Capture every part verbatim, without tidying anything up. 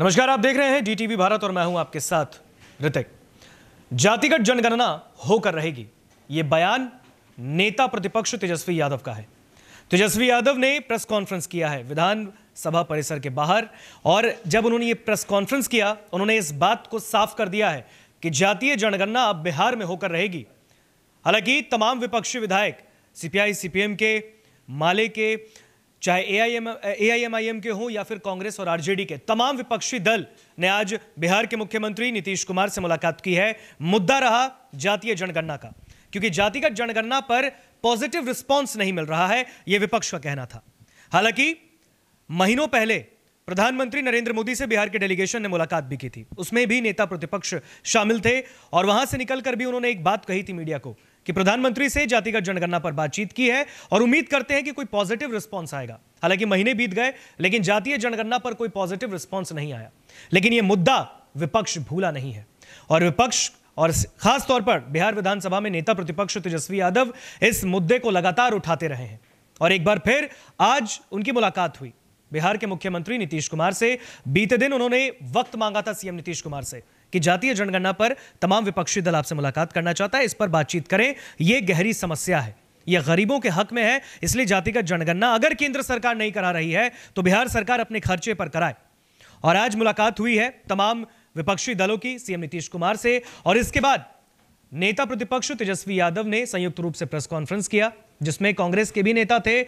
नमस्कार, आप देख रहे हैं डीटीवी भारत और मैं हूं आपके साथ ऋतिक। जातिगत जनगणना होकर रहेगी, यह बयान नेता प्रतिपक्ष तेजस्वी यादव का है। तेजस्वी यादव ने प्रेस कॉन्फ्रेंस किया है विधानसभा परिसर के बाहर, और जब उन्होंने ये प्रेस कॉन्फ्रेंस किया उन्होंने इस बात को साफ कर दिया है कि जातीय जनगणना अब बिहार में होकर रहेगी। हालांकि तमाम विपक्षी विधायक सीपीआई सीपीएम के, माले के, चाहे एआईएमआईएम के हों या फिर कांग्रेस और आरजेडी के, तमाम विपक्षी दल ने आज बिहार के मुख्यमंत्री नीतीश कुमार से मुलाकात की है। मुद्दा रहा जातीय जनगणना का, क्योंकि जातिगत जनगणना पर पॉजिटिव रिस्पांस नहीं मिल रहा है, यह विपक्ष का कहना था। हालांकि महीनों पहले प्रधानमंत्री नरेंद्र मोदी से बिहार के डेलीगेशन ने मुलाकात भी की थी, उसमें भी नेता प्रतिपक्ष शामिल थे, और वहां से निकलकर भी उन्होंने एक बात कही थी मीडिया को कि प्रधानमंत्री से जातिगत जनगणना पर बातचीत की है और उम्मीद करते हैं कि कोई पॉजिटिव रिस्पांस आएगा। हालांकि महीने बीत गए लेकिन जातीय जनगणना पर कोई पॉजिटिव रिस्पांस नहीं आया, लेकिन यह मुद्दा विपक्ष भूला नहीं है, और विपक्ष और खास तौर पर बिहार विधानसभा में नेता प्रतिपक्ष तेजस्वी यादव इस मुद्दे को लगातार उठाते रहे हैं। और एक बार फिर आज उनकी मुलाकात हुई बिहार के मुख्यमंत्री नीतीश कुमार से। बीते दिन उन्होंने वक्त मांगा था सीएम नीतीश कुमार से कि जातीय जनगणना पर तमाम विपक्षी दल आपसे मुलाकात करना चाहता है, इस पर बातचीत करें, यह गहरी समस्या है, यह गरीबों के हक में है, इसलिए जातिगत जनगणना अगर केंद्र सरकार नहीं करा रही है तो बिहार सरकार अपने खर्चे पर कराए। और आज मुलाकात हुई है तमाम विपक्षी दलों की सीएम नीतीश कुमार से, और इसके बाद नेता प्रतिपक्ष तेजस्वी यादव ने संयुक्त रूप से प्रेस कॉन्फ्रेंस किया जिसमें कांग्रेस के भी नेता थे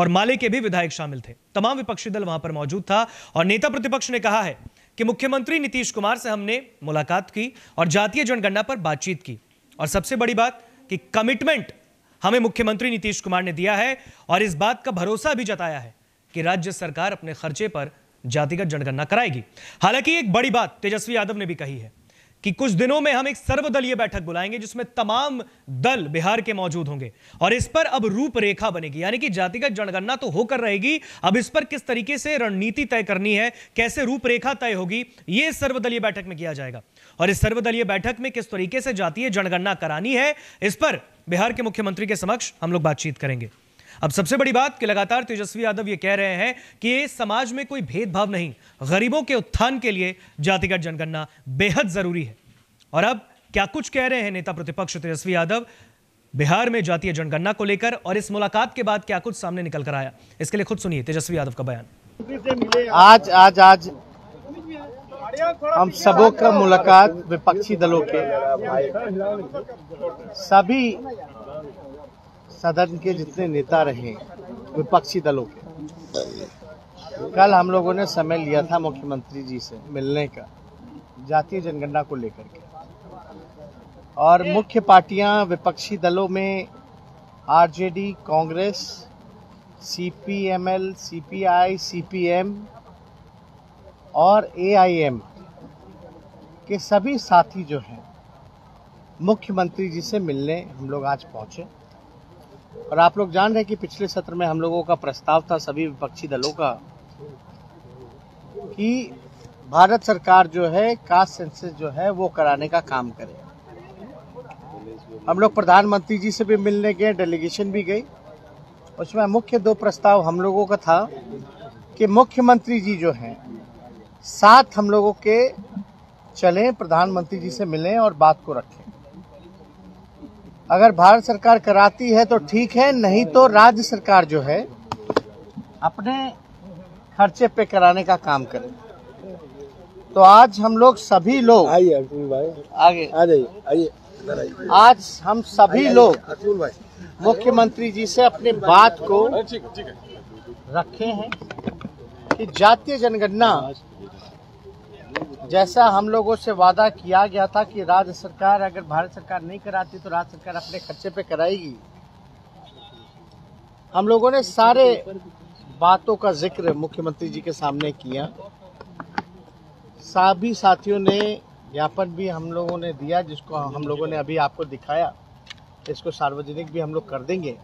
और माले के भी विधायक शामिल थे। तमाम विपक्षी दल वहां पर मौजूद था, और नेता प्रतिपक्ष ने कहा है कि मुख्यमंत्री नीतीश कुमार से हमने मुलाकात की और जातीय जनगणना पर बातचीत की, और सबसे बड़ी बात कि कमिटमेंट हमें मुख्यमंत्री नीतीश कुमार ने दिया है और इस बात का भरोसा भी जताया है कि राज्य सरकार अपने खर्चे पर जातिगत जनगणना कराएगी। हालांकि एक बड़ी बात तेजस्वी यादव ने भी कही है कि कुछ दिनों में हम एक सर्वदलीय बैठक बुलाएंगे जिसमें तमाम दल बिहार के मौजूद होंगे और इस पर अब रूपरेखा बनेगी, यानी कि जातिगत जनगणना तो होकर रहेगी, अब इस पर किस तरीके से रणनीति तय करनी है, कैसे रूपरेखा तय होगी, यह सर्वदलीय बैठक में किया जाएगा। और इस सर्वदलीय बैठक में किस तरीके से जातीय जनगणना करानी है, इस पर बिहार के मुख्यमंत्री के समक्ष हम लोग बातचीत करेंगे। अब सबसे बड़ी बात कि लगातार तेजस्वी यादव ये कह रहे हैं कि ये समाज में कोई भेदभाव नहीं, गरीबों के उत्थान के लिए जातिगत जनगणना बेहद जरूरी है। और अब क्या कुछ कह रहे हैं नेता प्रतिपक्ष तेजस्वी यादव बिहार में जातीय जनगणना को लेकर, और इस मुलाकात के बाद क्या कुछ सामने निकल कर आया, इसके लिए खुद सुनिए तेजस्वी यादव का बयान। आज आज आज हम सबों का मुलाकात विपक्षी दलों के सभी सदन के जितने नेता रहे विपक्षी दलों के, कल हम लोगों ने समय लिया था मुख्यमंत्री जी से मिलने का जातीय जनगणना को लेकर के। और मुख्य पार्टियां विपक्षी दलों में RJD, Congress, CPML, CPI, CPM और एआईएम के सभी साथी जो हैं मुख्यमंत्री जी से मिलने हम लोग आज पहुंचे। और आप लोग जान रहे हैं कि पिछले सत्र में हम लोगों का प्रस्ताव था सभी विपक्षी दलों का कि भारत सरकार जो है कास्ट सेंसस जो है वो कराने का काम करे। हम लोग प्रधानमंत्री जी से भी मिलने गए, डेलीगेशन भी गई, उसमें मुख्य दो प्रस्ताव हम लोगों का था कि मुख्यमंत्री जी जो हैं साथ हम लोगों के चलें, प्रधानमंत्री जी से मिलें और बात को रखें। अगर भारत सरकार कराती है तो ठीक है, नहीं तो राज्य सरकार जो है अपने खर्चे पे कराने का काम करे। तो आज हम लोग सभी लोग आइए अतुल भाई आगे आ जाइए आइए आज हम सभी लोग अतुल भाई मुख्यमंत्री जी से अपनी बात को रखे हैं कि जातीय जनगणना जैसा हम लोगों से वादा किया गया था कि राज्य सरकार अगर भारत सरकार नहीं कराती तो राज्य सरकार अपने खर्चे पे कराएगी। हम लोगों ने सारे बातों का जिक्र मुख्यमंत्री जी के सामने किया, सभी साथियों ने ज्ञापन भी हम लोगों ने दिया जिसको हम लोगों ने अभी आपको दिखाया, इसको सार्वजनिक भी हम लोग कर देंगे।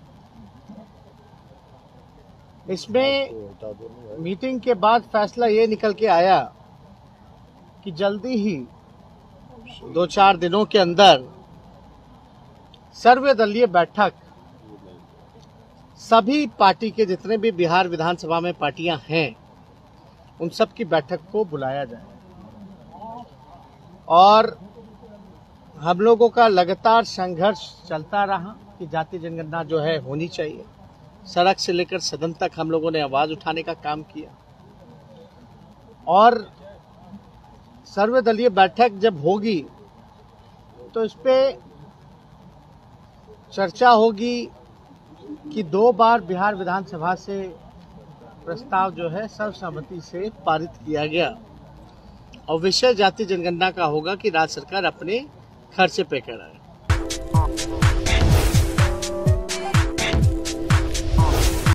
इसमें मीटिंग के बाद फैसला ये निकल के आया कि जल्दी ही दो चार दिनों के अंदर सर्वदलीय बैठक सभी पार्टी के जितने भी बिहार विधानसभा में पार्टियां हैं उन सब की बैठक को बुलाया जाए। और हम लोगों का लगातार संघर्ष चलता रहा कि जाति जनगणना जो है होनी चाहिए। सड़क से लेकर सदन तक हम लोगों ने आवाज़ उठाने का काम किया और सर्वदलीय बैठक जब होगी तो इस पर चर्चा होगी कि दो बार बिहार विधानसभा से प्रस्ताव जो है सर्वसम्मति से पारित किया गया और विषय जाति जनगणना का होगा कि राज्य सरकार अपने खर्चे पे कराए।